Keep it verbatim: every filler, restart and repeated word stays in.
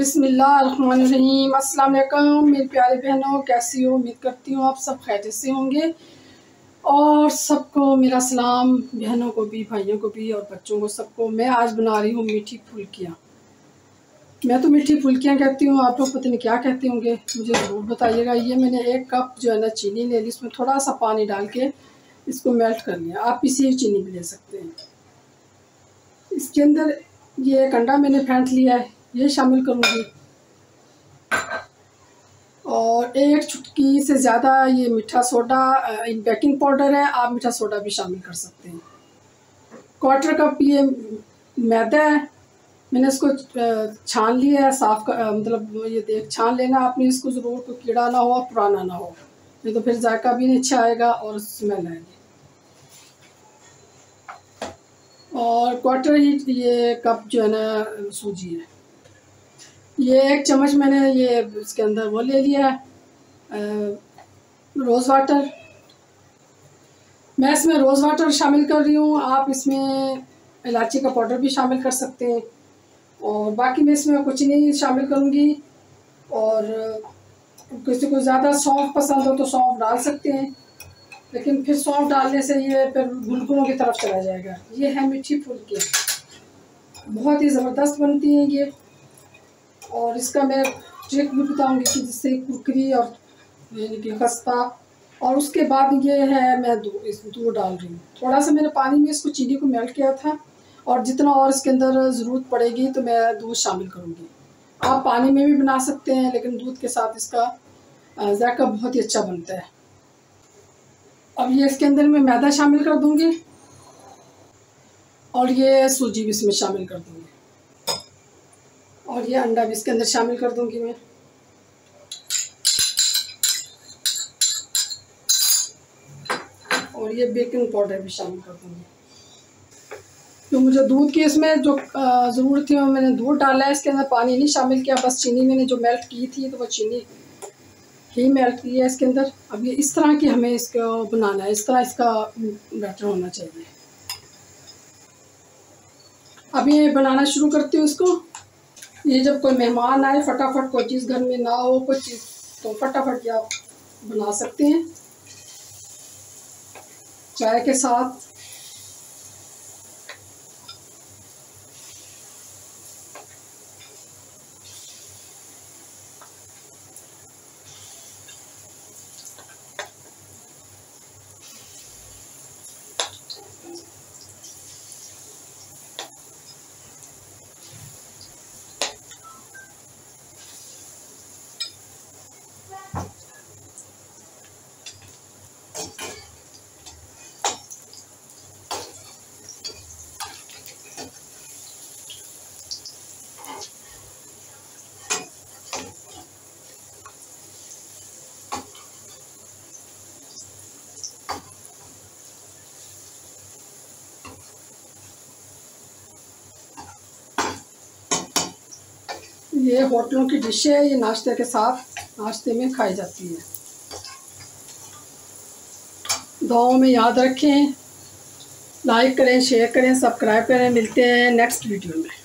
बिस्मिल्लाहिर्रहमानिर्रहीम। अस्सलाम वालेकुम मेरे प्यारे बहनों, कैसी हो? उम्मीद करती हूँ आप सब खैरियत से होंगे। और सबको मेरा सलाम, बहनों को भी, भाइयों को भी और बच्चों को, सबको। मैं आज बना रही हूँ मीठी फुल्कियाँ। मैं तो मीठी फुल्कियाँ कहती हूँ, आप लोग पता नहीं क्या कहते होंगे, मुझे ज़रूर बताइएगा। ये मैंने एक कप जो है ना चीनी ले ली, इसमें थोड़ा सा पानी डाल के इसको मेल्ट कर लिया। आप इसी ही चीनी भी ले सकते हैं। इसके अंदर ये एक अंडा मैंने फेंट लिया है, ये शामिल करूँगी। और एक चुटकी से ज़्यादा ये मीठा सोडा, बेकिंग पाउडर है, आप मीठा सोडा भी शामिल कर सकते हैं। क्वार्टर कप ये मैदा है, मैंने इसको छान लिया है, साफ कर, मतलब ये देख छान लेना आपने इसको ज़रूर, कोई कीड़ा ना हो और पुराना ना हो, नहीं तो फिर जायका भी नहीं अच्छा आएगा और स्मेल आएगी। और क्वार्टर ही ये कप जो है ना सूजी है। ये एक चम्मच मैंने ये इसके अंदर वो ले लिया है रोज़ वाटर। मैं इसमें रोज़ वाटर शामिल कर रही हूँ, आप इसमें इलायची का पाउडर भी शामिल कर सकते हैं। और बाकी मैं इसमें कुछ नहीं शामिल करूँगी। और किसी को ज़्यादा सौंफ पसंद हो तो सौंफ डाल सकते हैं, लेकिन फिर सौंफ डालने से ये फिर गुलगुलों की तरफ चला जाएगा। ये है मीठी फुल्कियाँ, बहुत ही ज़बरदस्त बनती हैं ये। और इसका मैं ट्रिक भी बताऊँगी कि जिससे कुकरी और खस्ता। और उसके बाद ये है, मैं दूध इसमें दूध डाल रही हूँ, थोड़ा सा मैंने पानी में इसको चीनी को मेल्ट किया था। और जितना और इसके अंदर ज़रूरत पड़ेगी तो मैं दूध शामिल करूँगी। आप पानी में भी बना सकते हैं, लेकिन दूध के साथ इसका जायका बहुत ही अच्छा बनता है। अब ये इसके अंदर मैं मैदा शामिल कर दूँगी और ये सूजी भी इसमें शामिल कर दूँगी और ये अंडा भी इसके अंदर शामिल कर दूँगी मैं। और ये बेकिंग पाउडर भी शामिल कर दूँगी। जो मुझे दूध की इसमें जो ज़रूरत थी वो मैंने दूध डाला है, इसके अंदर पानी नहीं शामिल किया। बस चीनी मैंने जो मेल्ट की थी तो वो चीनी ही मेल्ट की है इसके अंदर। अब ये इस तरह की हमें इसको बनाना है, इस तरह इसका बैटर होना चाहिए। अब ये बनाना शुरू करती हूँ इसको। ये जब कोई मेहमान आए फटाफट, कोई चीज़ घर में ना हो कोई चीज़, तो फटाफट ये आप बना सकते हैं चाय के साथ। ये होटलों की डिश है, ये नाश्ते के साथ, नाश्ते में खाई जाती है। दुआओं में याद रखें, लाइक करें, शेयर करें, सब्सक्राइब करें। मिलते हैं नेक्स्ट वीडियो में।